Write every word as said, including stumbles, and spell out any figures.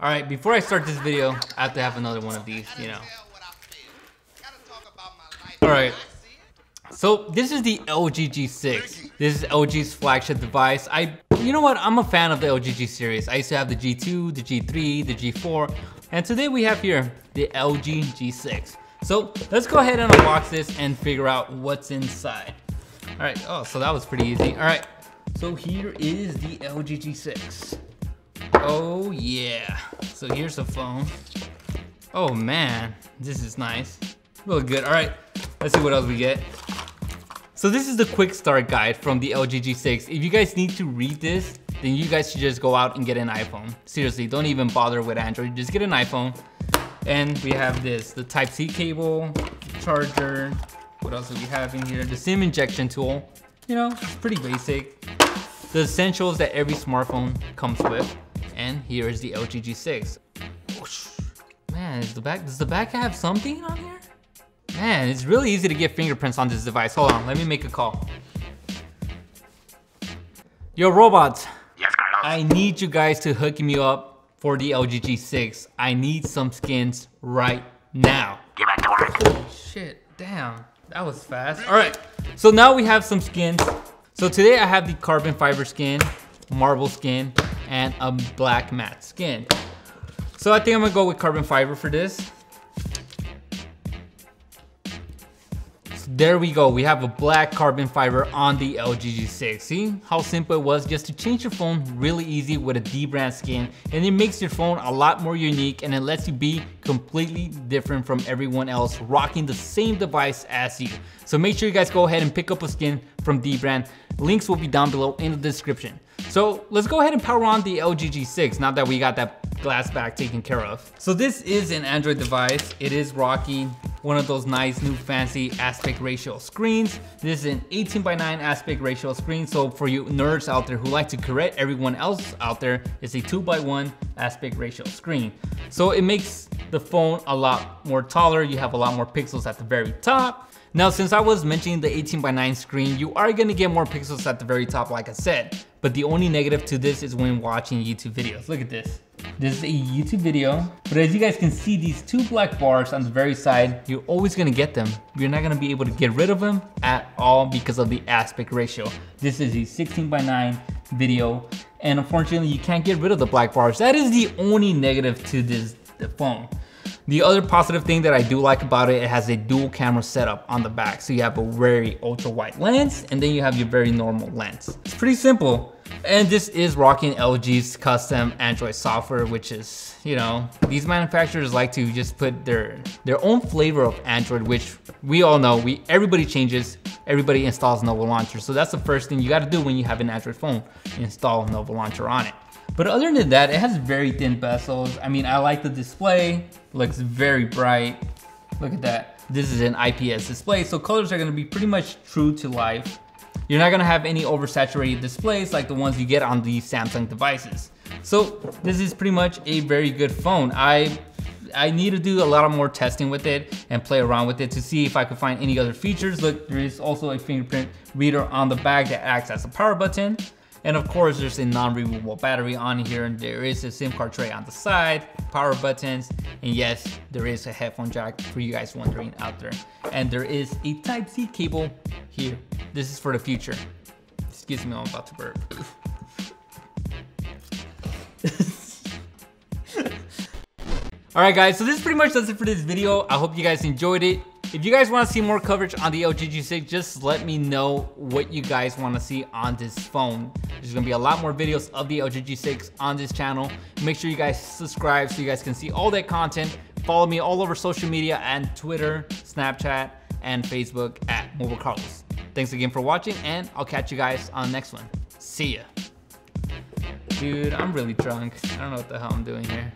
All right, before I start this video, I have to have another one of these, you know. All right, so this is the L G G six. This is L G's flagship device. I, you know what, I'm a fan of the L G G series. I used to have the G two, the G three, the G four, and today we have here the L G G six. So let's go ahead and unbox this and figure out what's inside. All right, oh, so that was pretty easy. All right, so here is the L G G six. Oh yeah, so here's the phone. Oh man, this is nice. Look good, all right, let's see what else we get. So this is the quick start guide from the L G G six. If you guys need to read this, then you guys should just go out and get an iPhone. Seriously, don't even bother with Android, just get an iPhone. And we have this, the Type C cable, charger. What else do we have in here? The SIM injection tool. You know, it's pretty basic. The essentials that every smartphone comes with. And here is the L G G six. Whoosh. Man, is the back, does the back have something on here? Man, it's really easy to get fingerprints on this device. Hold on, let me make a call. Yo, robots. Yes, Carlos. I need you guys to hook me up for the L G G six. I need some skins right now. Get back to work. Holy shit, damn. That was fast. All right, so now we have some skins. So today I have the carbon fiber skin, marble skin, and a black matte skin. So I think I'm gonna go with carbon fiber for this. So there we go, we have a black carbon fiber on the L G G six. See how simple it was just to change your phone really easy with a dbrand skin, and it makes your phone a lot more unique, and it lets you be completely different from everyone else rocking the same device as you. So make sure you guys go ahead and pick up a skin from dbrand. Links will be down below in the description. So let's go ahead and power on the L G G six now that we got that glass back taken care of. So this is an Android device. It is rocking one of those nice new fancy aspect ratio screens. This is an eighteen by nine aspect ratio screen. So for you nerds out there who like to correct everyone else out there, it's a two by one aspect ratio screen. So it makes the phone a lot more taller. You have a lot more pixels at the very top. Now, since I was mentioning the eighteen by nine screen, you are gonna get more pixels at the very top, like I said, but the only negative to this is when watching YouTube videos. Look at this. This is a YouTube video, but as you guys can see, these two black bars on the very side, you're always gonna get them. You're not gonna be able to get rid of them at all because of the aspect ratio. This is a sixteen by nine video, and unfortunately, you can't get rid of the black bars. That is the only negative to this the phone. The other positive thing that I do like about it, it has a dual camera setup on the back. So you have a very ultra wide lens, and then you have your very normal lens. It's pretty simple. And this is rocking L G's custom Android software, which is, you know, these manufacturers like to just put their, their own flavor of Android, which we all know, we everybody changes, everybody installs Nova Launcher. So that's the first thing you gotta do when you have an Android phone, install Nova Launcher on it. But other than that, it has very thin bezels. I mean, I like the display, looks very bright. Look at that. This is an I P S display, so colors are gonna be pretty much true to life. You're not gonna have any oversaturated displays like the ones you get on these Samsung devices. So this is pretty much a very good phone. I, I need to do a lot of more testing with it and play around with it to see if I could find any other features. Look, there is also a fingerprint reader on the back that acts as a power button. And of course, there's a non-removable battery on here, and there is a SIM card tray on the side, power buttons, and yes, there is a headphone jack for you guys wondering out there. And there is a Type C cable here. This is for the future. Excuse me, I'm about to burp. All right, guys, so this pretty much does it for this video. I hope you guys enjoyed it. If you guys want to see more coverage on the L G G six, just let me know what you guys want to see on this phone. There's going to be a lot more videos of the L G G six on this channel. Make sure you guys subscribe so you guys can see all that content. Follow me all over social media and Twitter, Snapchat, and Facebook at Mobile Carlos. Thanks again for watching, and I'll catch you guys on the next one. See ya. Dude, I'm really drunk. I don't know what the hell I'm doing here.